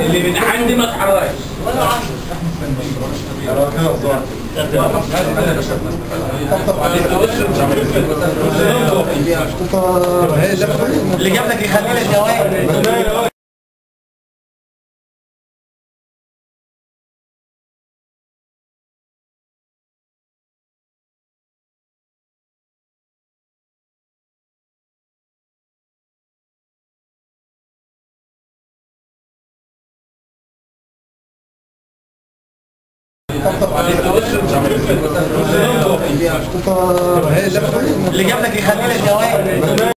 اللي من عندي ما اتحركش اللي جاب لك يخلي لك جوائز. اللي جاب لك يخلي لك جوائز.